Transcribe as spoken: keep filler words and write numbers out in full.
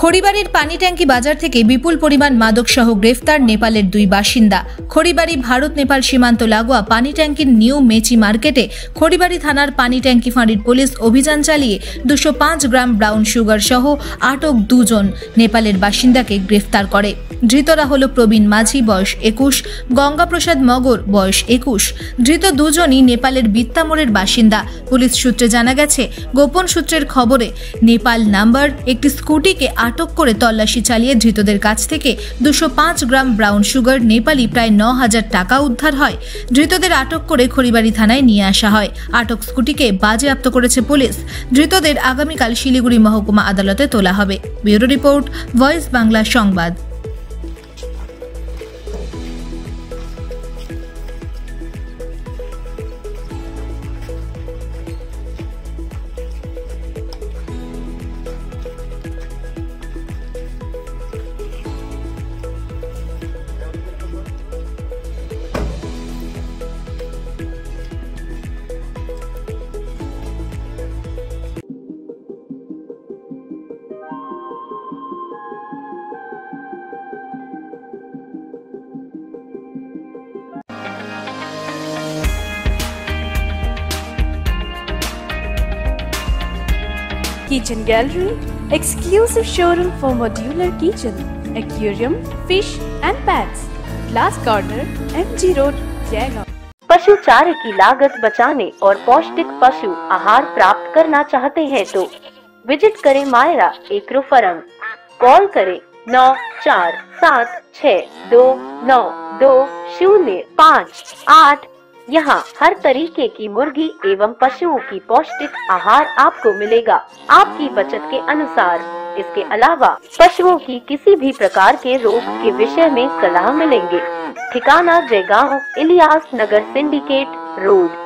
খড়িবাড়ির পানি ট্যাঙ্কি বাজার থেকে বিপুল পরিমাণ মাদকসহ গ্রেফতার নেপালের দুই বাসিন্দা। খড়িবাড়ি ভারত নেপাল সীমান্ত লাগোয়া পানি ট্যাঙ্কির নিউ মেচি মার্কেটে খড়িবাড়ি থানার পানি ট্যাঙ্কি ফাঁড়ির পুলিশ অভিযান চালিয়ে দুশো পাঁচ গ্রাম ব্রাউন সুগার সহ আটক দুজন নেপালের বাসিন্দাকে গ্রেফতার করে। ধৃতরা হল প্রবীণ মাঝি বয়স একুশ, গঙ্গাপ্রসাদ মগর বয়স একুশ। ধৃত দুজনই নেপালের বিত্তামোড়ের বাসিন্দা। পুলিশ সূত্রে জানা গেছে, গোপন সূত্রের খবরে নেপাল নাম্বার একটি স্কুটিকে আটক করে তল্লাশি চালিয়ে ধৃতদের কাছ থেকে দুশো পাঁচ গ্রাম ব্রাউন সুগার নেপালি প্রায় ন হাজার টাকা উদ্ধার হয়। ধৃতদের আটক করে খড়িবাড়ি থানায় নিয়ে আসা হয়। আটক স্কুটিকে বাজেয়াপ্ত করেছে পুলিশ। ধৃতদের আগামীকাল শিলিগুড়ি মহকুমা আদালতে তোলা হবে। ব্যুরো রিপোর্ট, ভয়েস বাংলা সংবাদ। Kitchen gallery, exclusive showroom for modular kitchen, aquarium, fish and pets, glass corner, MG road, Jaigaon. पशु चारे की लागत बचाने और पौष्टिक पशु आहार प्राप्त करना चाहते हैं तो विजिट करें मायरा एग्रो फार्म। कॉल करें नौ चार सात छः दो नौ दो शून्य पाँच आठ। यहाँ हर तरीके की मुर्गी एवं पशुओं की पौष्टिक आहार आपको मिलेगा आपकी बचत के अनुसार। इसके अलावा पशुओं की किसी भी प्रकार के रोग के विषय में सलाह मिलेंगे। ठिकाना जयगांव, इलियास नगर सिंडिकेट रोड।